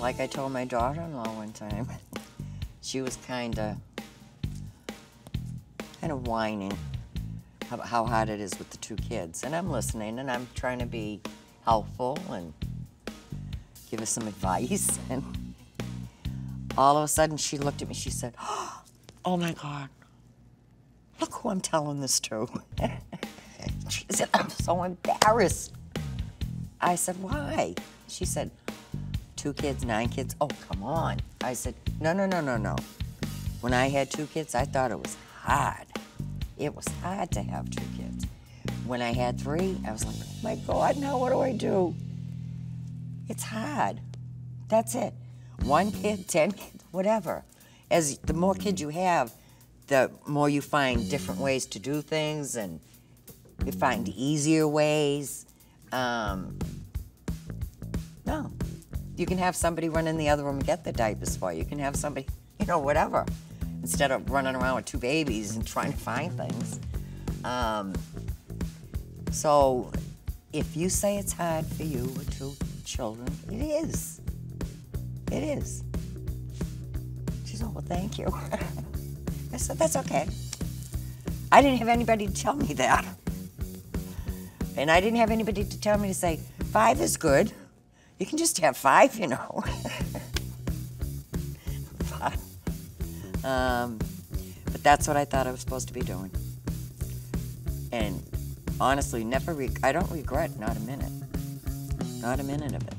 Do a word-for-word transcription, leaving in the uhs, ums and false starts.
Like I told my daughter-in-law one time, she was kind of kind of whining about how hard it is with the two kids. And I'm listening, and I'm trying to be helpful and give her some advice. And all of a sudden, she looked at me. She said, "Oh, my God, look who I'm telling this to." She said, "I'm so embarrassed." I said, "Why?" She said, two kids, nine kids, oh, come on. I said, no, no, no, no, no. When I had two kids, I thought it was hard. It was hard to have two kids. When I had three, I was like, oh my God, now what do I do? It's hard. That's it. One kid, ten kids, whatever. As the more kids you have, the more you find different ways to do things, and you find easier ways. Um, no, you can have somebody run in the other room and get the diapers for you. You can have somebody, you know, whatever, instead of running around with two babies and trying to find things. Um, so if you say it's hard for you with two children, it is. It is. She said, well, thank you. I said, that's okay. I didn't have anybody to tell me that. And I didn't have anybody to tell me to say, five is good. You can just have five, you know. but, um, but that's what I thought I was supposed to be doing. And honestly, never. Re I don't regret not a minute. Not a minute of it.